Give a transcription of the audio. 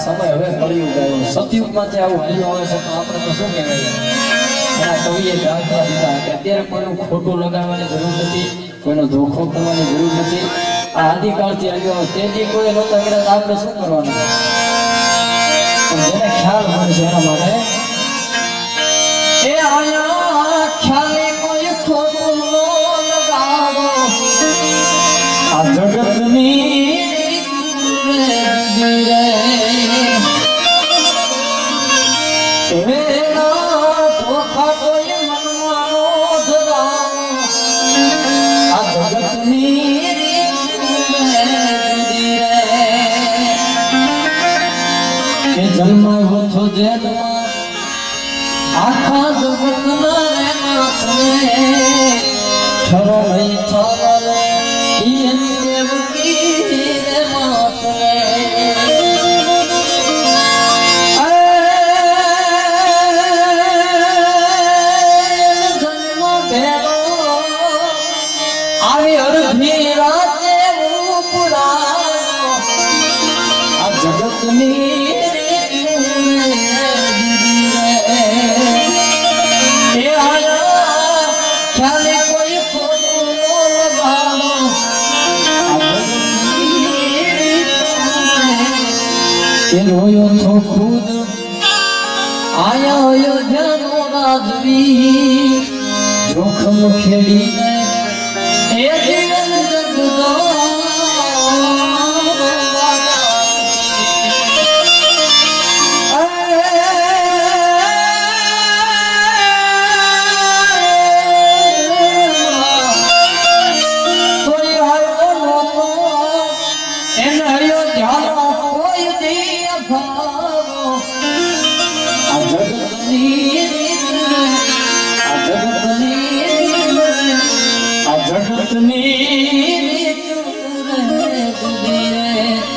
समय હવે પડી ગયો સતયુગમાં જે આવું હાલ્યું આવે છે તો આપણે તો શું કહેવાય એના કવિએ ગાંઠવા દીધા કે અત્યારે કોઈનું ખોટું લગાવવાની જરૂર નથી, કોઈનો ધોખો કરવાની જરૂર નથી. આ આદિકાળથી આવ્યો તે જે કોઈ લોકો અંગ્રેજ આપણે શું કરવાનું જેને ખ્યાલ હોય છે એના માટે એ આયા ખ્યાલે કોઈ ખોટું લગાવો આ જગતની रोयो तो खुद आया यो जनो राजवी जोखम खेली ने ए जीवन जगदो जगत में